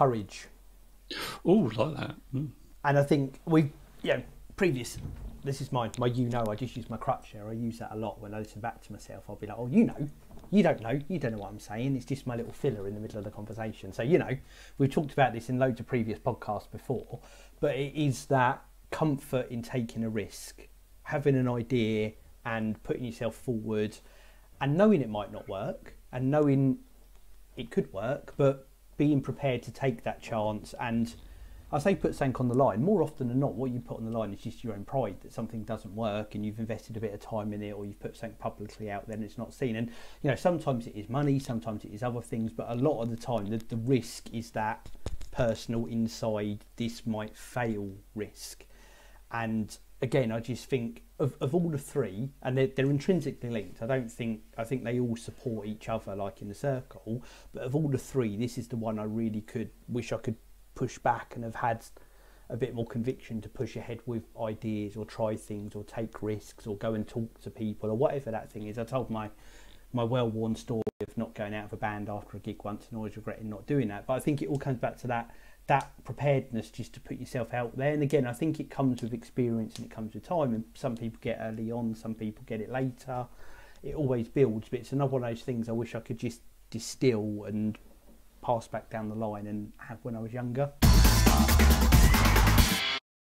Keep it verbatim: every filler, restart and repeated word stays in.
courage. Oh, like that. Mm. And I think we, you know, previous, this is my, my you know, I just use my crutch here. I use that a lot when I listen back to myself. I'll be like, oh, you know, you don't know, you don't know what I'm saying. It's just my little filler in the middle of the conversation. So, you know, we've talked about this in loads of previous podcasts before, but it is that comfort in taking a risk, having an idea and putting yourself forward and knowing it might not work and knowing it could work, but being prepared to take that chance. And I say put something on the line. More often than not, what you put on the line is just your own pride that something doesn't work and you've invested a bit of time in it, or you've put something publicly out there and it's not seen. And, you know, sometimes it is money, sometimes it is other things, but a lot of the time the, the risk is that personal inside this might fail risk. And again, I just think of, of all the three, and they're, they're intrinsically linked. I don't think, I think they all support each other like in the circle, but of all the three, this is the one I really could, wish I could push back and have had a bit more conviction to push ahead with ideas or try things or take risks or go and talk to people or whatever that thing is. I told my my well-worn story of not going out of a band after a gig once and always regretting not doing that. But I think it all comes back to that that preparedness just to put yourself out there. And again, I think it comes with experience and it comes with time, and some people get early on, some people get it later. It always builds, but it's another one of those things I wish I could just distill and pass back down the line and have when I was younger.